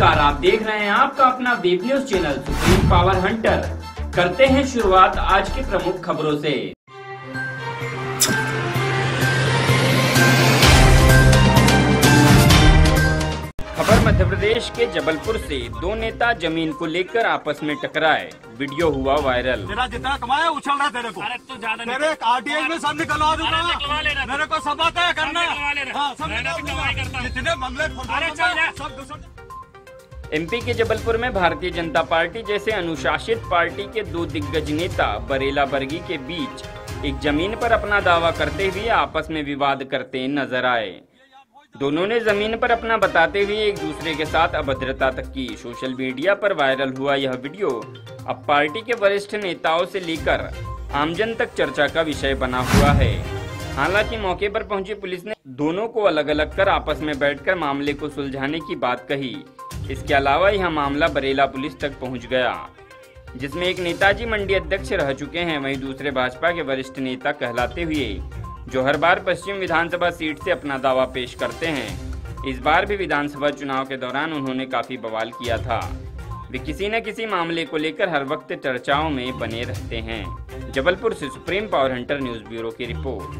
नमस्कार, आप देख रहे हैं आपका अपना web news channel supreme power Hunter. करते हैं शुरुआत आज की प्रमुख खबरों से। खबर मध्य प्रदेश के जबलपुर से, दो नेता जमीन को लेकर आपस में टकराए, वीडियो हुआ वायरल। तेरा जितना कमाया उछल रहा है तेरे को। अरे तो ज्यादा तेरे आरटीआई में सब निकलवा दूंगा, मेरे को सब आता है करना। हां सब निकलवाई करता हूं, जितने मामले खोल सब। एमपी के जबलपुर में भारतीय जनता पार्टी जैसे अनुशासित पार्टी के दो दिग्गज नेता बरेला बरगी के बीच एक जमीन पर अपना दावा करते हुए आपस में विवाद करते नजर आए। दोनों ने जमीन पर अपना बताते हुए एक दूसरे के साथ अभद्रता तक की। सोशल मीडिया पर वायरल हुआ यह वीडियो अब पार्टी के वरिष्ठ नेताओं से लेकर आमजन तक चर्चा का विषय बना हुआ है। हालांकि मौके पर पहुंची पुलिस ने दोनों को अलग अलग कर आपस में बैठकर मामले को सुलझाने की बात कही। इसके अलावा यह मामला बरेला पुलिस तक पहुंच गया, जिसमें एक नेताजी मंडी अध्यक्ष रह चुके हैं, वहीं दूसरे भाजपा के वरिष्ठ नेता कहलाते हुए जो हर बार पश्चिम विधानसभा सीट से अपना दावा पेश करते हैं। इस बार भी विधानसभा चुनाव के दौरान उन्होंने काफी बवाल किया था। वे किसी न किसी मामले को लेकर हर वक्त चर्चाओं में बने रहते हैं। जबलपुर से supreme power Hunter news bureau की रिपोर्ट।